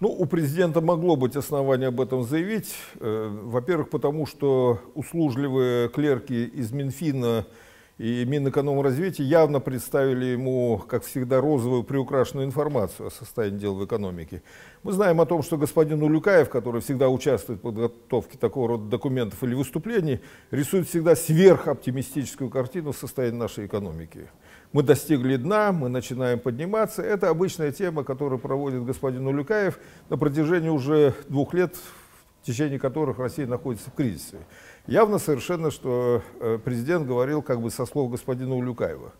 Ну, у президента могло быть основание об этом заявить. Во-первых, потому что услужливые клерки из Минфина и Минэкономразвития явно представили ему, как всегда, розовую приукрашенную информацию о состоянии дел в экономике. Мы знаем о том, что господин Улюкаев, который всегда участвует в подготовке такого рода документов или выступлений, рисует всегда сверхоптимистическую картину состояния нашей экономики. Мы достигли дна, мы начинаем подниматься. Это обычная тема, которую проводит господин Улюкаев на протяжении уже 2 лет, в течение которых Россия находится в кризисе. Явно совершенно, что президент говорил как бы со слов господина Улюкаева.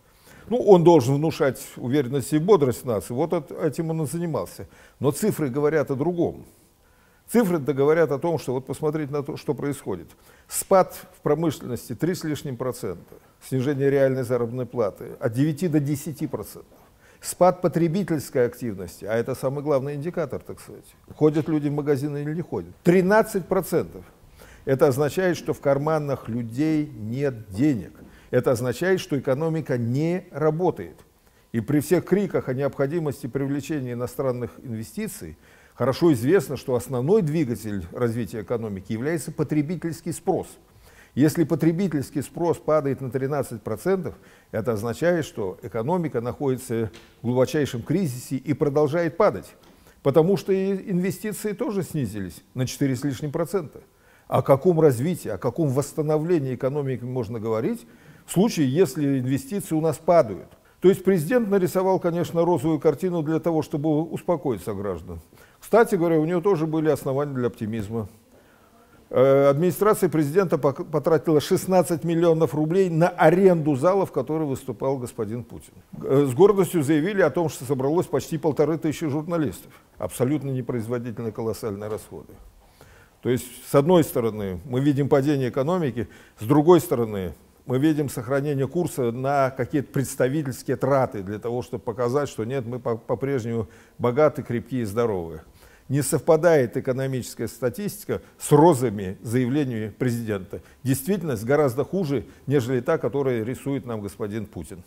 Ну, он должен внушать уверенность и бодрость в нас, и вот этим он и занимался. Но цифры говорят о другом. Цифры-то говорят о том, что вот посмотреть на то, что происходит. Спад в промышленности 3% с лишним, снижение реальной заработной платы от 9 до 10%. Спад потребительской активности, а это самый главный индикатор, так сказать. Ходят люди в магазины или не ходят. 13%. Это означает, что в карманах людей нет денег. Это означает, что экономика не работает. И при всех криках о необходимости привлечения иностранных инвестиций, хорошо известно, что основной двигатель развития экономики является потребительский спрос. Если потребительский спрос падает на 13%, это означает, что экономика находится в глубочайшем кризисе и продолжает падать, потому что инвестиции тоже снизились на 4% с лишним. О каком развитии, о каком восстановлении экономики можно говорить, в случае, если инвестиции у нас падают? То есть президент нарисовал, конечно, розовую картину для того, чтобы успокоить сограждан. Кстати говоря, у него тоже были основания для оптимизма. Администрация президента потратила 16 миллионов рублей на аренду зала, в которой выступал господин Путин. С гордостью заявили о том, что собралось почти 1500 журналистов. Абсолютно непроизводительные колоссальные расходы. То есть, с одной стороны, мы видим падение экономики, с другой стороны, мы видим сохранение курса на какие-то представительские траты для того, чтобы показать, что нет, мы по-прежнему богаты, крепкие и здоровые. Не совпадает экономическая статистика с розовыми заявлениями президента. Действительность гораздо хуже, нежели та, которую рисует нам господин Путин.